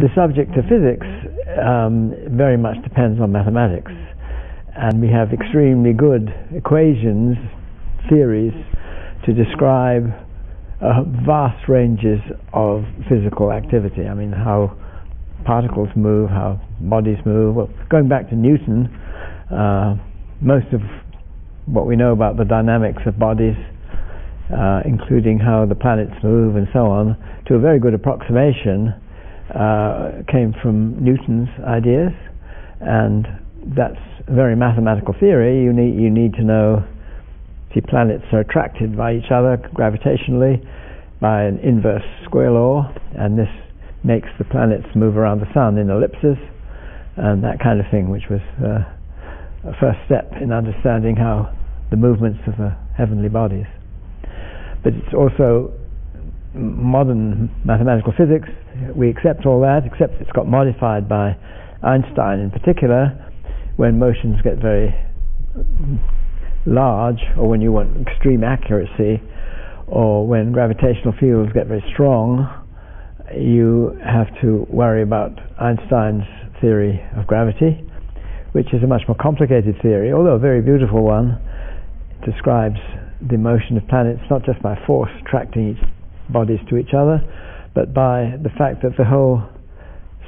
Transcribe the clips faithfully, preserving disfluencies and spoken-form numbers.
The subject of physics um, very much depends on mathematics, and we have extremely good equations, theories, to describe uh, vast ranges of physical activity. I mean, how particles move, how bodies move. Well, going back to Newton, uh, most of what we know about the dynamics of bodies, uh, including how the planets move and so on, to a very good approximation uh, came from Newton's ideas, and that's a very mathematical theory. You need, you need to know the planets are attracted by each other gravitationally by an inverse square law, and this makes the planets move around the sun in ellipses and that kind of thing, which was uh, a first step in understanding how the movements of the heavenly bodies. But it's also modern mathematical physics. We accept all that, except it's got modified by Einstein in particular when motions get very large, or when you want extreme accuracy, or when gravitational fields get very strong. You have to worry about Einstein's theory of gravity, which is a much more complicated theory, although a very beautiful one. It describes the motion of planets not just by force attracting each bodies to each other, but by the fact that the whole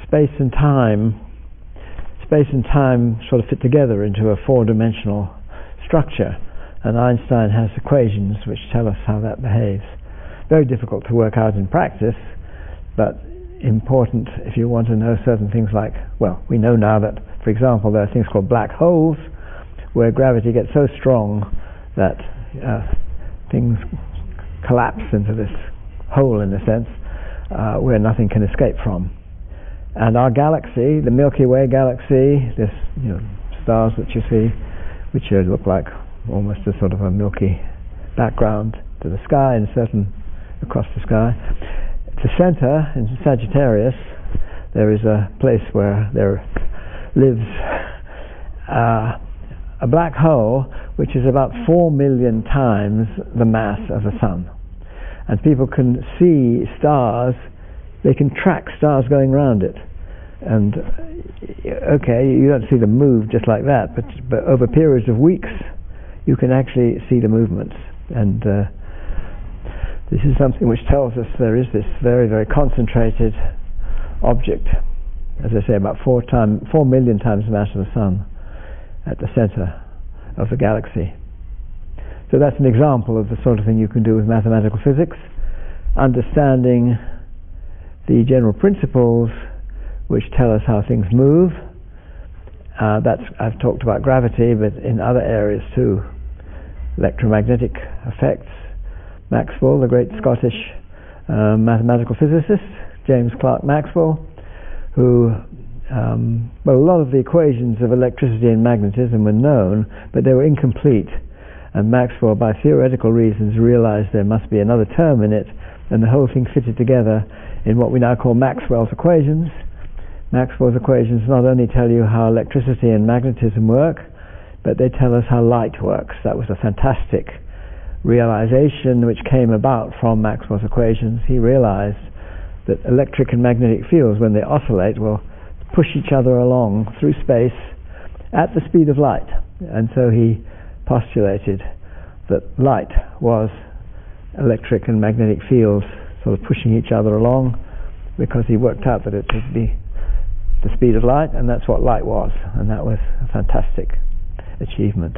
space and time space and time sort of fit together into a four-dimensional structure, and Einstein has equations which tell us how that behaves. Very difficult to work out in practice, but important if you want to know certain things like, well, we know now that, for example, there are things called black holes where gravity gets so strong that uh, things collapse into this hole, in a sense, uh, where nothing can escape from. And our galaxy, the Milky Way galaxy, this, you know, stars that you see, which look like almost a sort of a milky background to the sky and certain across the sky. At the center, in Sagittarius, there is a place where there lives uh, a black hole which is about four million times the mass of the sun. And people can see stars, they can track stars going around it. And okay, you don't see them move just like that, but, but over periods of weeks you can actually see the movements. And uh, this is something which tells us there is this very, very concentrated object, as I say, about four, time, four million times the mass of the sun at the center of the galaxy. So that's an example of the sort of thing you can do with mathematical physics, understanding the general principles which tell us how things move. Uh, that's, I've talked about gravity, but in other areas too. Electromagnetic effects. Maxwell, the great Scottish uh, mathematical physicist, James Clerk Maxwell, who, um, well, a lot of the equations of electricity and magnetism were known, but they were incomplete. And Maxwell, by theoretical reasons, realized there must be another term in it, and the whole thing fitted together in what we now call Maxwell's equations. Maxwell's equations not only tell you how electricity and magnetism work, but they tell us how light works. That was a fantastic realization which came about from Maxwell's equations. He realized that electric and magnetic fields, when they oscillate, will push each other along through space at the speed of light. And so he postulated that light was electric and magnetic fields sort of pushing each other along, because he worked out that it would be the speed of light, and that's what light was, and that was a fantastic achievement.